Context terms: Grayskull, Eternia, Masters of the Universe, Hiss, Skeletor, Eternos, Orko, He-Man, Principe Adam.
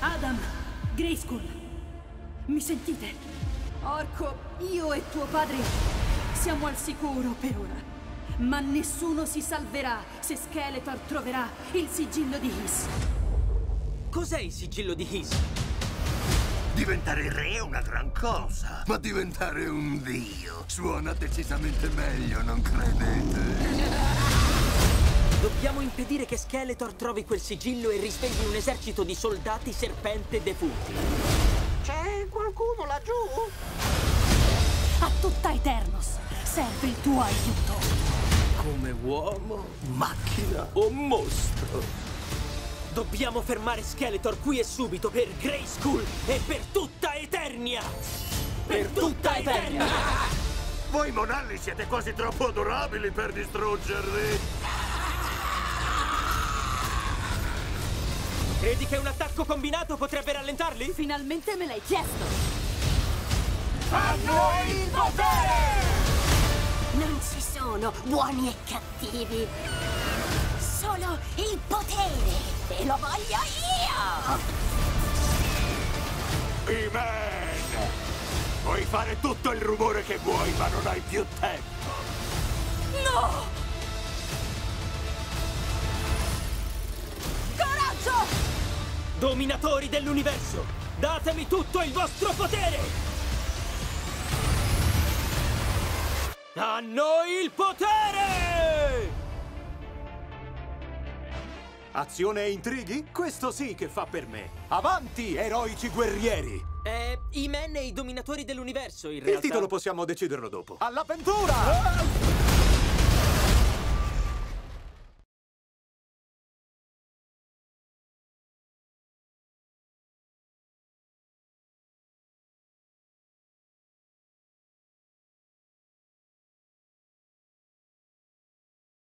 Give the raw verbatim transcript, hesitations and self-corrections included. Adam, Grayskull, mi sentite? Orko, io e tuo padre siamo al sicuro per ora. Ma nessuno si salverà se Skeletor troverà il sigillo di Hiss. Cos'è il sigillo di Hiss? Diventare re è una gran cosa, ma diventare un dio suona decisamente meglio, non credete? Dobbiamo impedire che Skeletor trovi quel sigillo e risvegli un esercito di soldati serpente defunti. C'è qualcuno laggiù? A tutta Eternos serve il tuo aiuto. Come uomo, macchina o mostro? Dobbiamo fermare Skeletor qui e subito, per Grayskull e per tutta Eternia! Per, per tutta, tutta Eternia! Eternia. Voi monalli siete quasi troppo adorabili per distruggerli! Credi che un attacco combinato potrebbe rallentarli? Finalmente me l'hai chiesto! A noi il potere! Non si sono buoni e cattivi, solo il potere, e lo voglio io! He-Man! Puoi fare tutto il rumore che vuoi, ma non hai più tempo! No! Coraggio! Dominatori dell'universo, datemi tutto il vostro potere! A noi il potere! Azione e intrighi? Questo sì che fa per me. Avanti, eroici guerrieri! Eh, He-Man e i dominatori dell'universo, in realtà. Il titolo possiamo deciderlo dopo. All'avventura! Ah!